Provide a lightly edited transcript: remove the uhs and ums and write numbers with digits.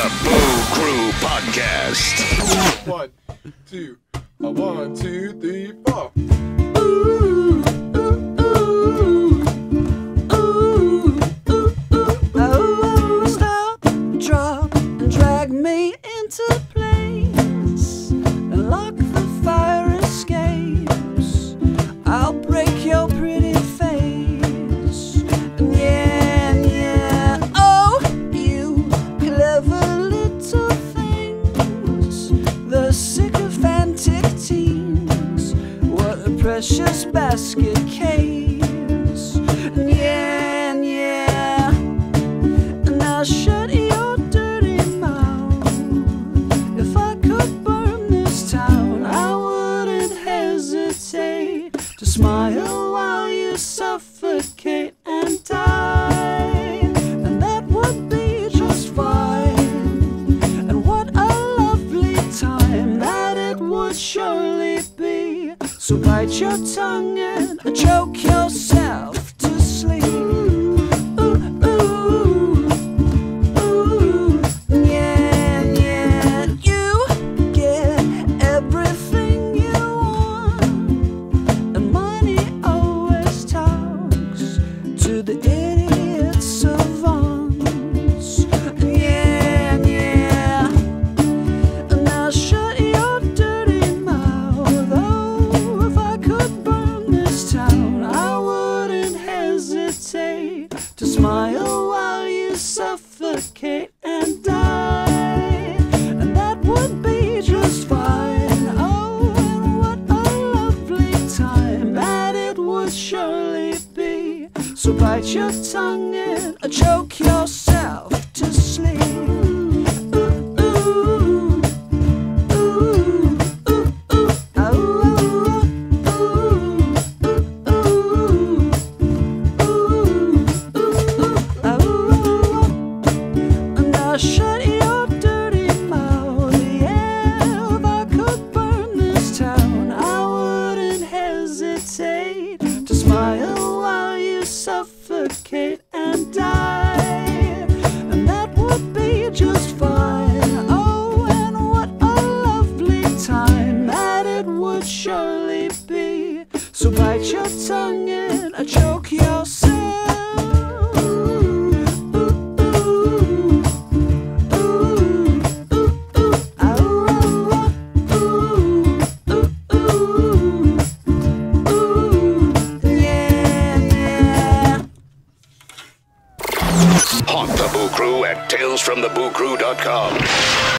The Boo Crew Podcast. 1, 2, 1, 2, 3, 4. Ooh, ooh, ooh, ooh, ooh, ooh, ooh. Stop, drop, and drag me into place. And lock the fire escapes. I'll break your pretty face. And yeah, oh, you clever little things. The sycophantic teens. What a precious basket case. And yeah, and I'll shut your dirty mouth. If I could burn this town, I wouldn't hesitate to smile while you suffocate and die. And that would be just fine. And what a lovely time that it would surely be. So bite your tongue and choke yourself to sleep. Ooh, ooh, ooh, yeah. You get everything you want, and money always talks to the idiot savants. Yeah, and I'll shut your dirty mouth. Oh, if I could burn this town, I wouldn't hesitate to smile while you suffocate and die. And that would be just fine. Oh, and what a lovely time that it would surely be. So bite your tongue and choke yourself to sleep. Ooh, ooh, ooh, ooh, ooh, ooh, ooh, and I'll shut your dirty mouth. Yeah, if I could burn this town, I wouldn't hesitate to smile while you suffocate and die. And that would be just fine. Oh, and what a lovely time that it would surely be. So bite your tongue and choke yourself. Yeah. Haunt the Boo Crew at TalesFromTheBooCrew.com.